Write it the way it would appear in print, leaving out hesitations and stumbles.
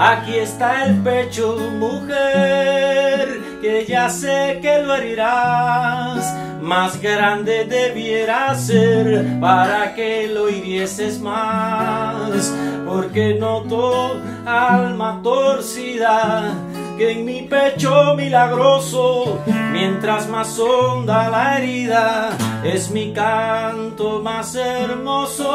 Aquí está el pecho, mujer, que ya sé que lo herirás. Más grande debiera ser para que lo hirieses más. Porque noto, alma torcida, que en mi pecho milagroso, mientras más honda la herida, es mi canto más hermoso.